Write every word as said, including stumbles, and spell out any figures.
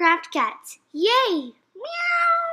Craft Cats. Yay! Meow!